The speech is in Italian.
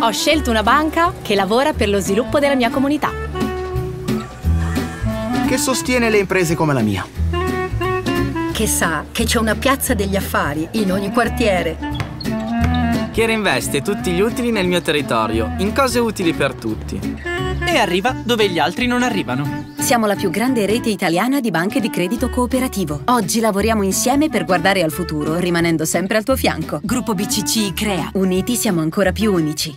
Ho scelto una banca che lavora per lo sviluppo della mia comunità. Che sostiene le imprese come la mia. Che sa che c'è una piazza degli affari in ogni quartiere. Che reinveste tutti gli utili nel mio territorio, in cose utili per tutti. E arriva dove gli altri non arrivano. Siamo la più grande rete italiana di banche di credito cooperativo. Oggi lavoriamo insieme per guardare al futuro, rimanendo sempre al tuo fianco. Gruppo BCC Iccrea. Uniti siamo ancora più unici.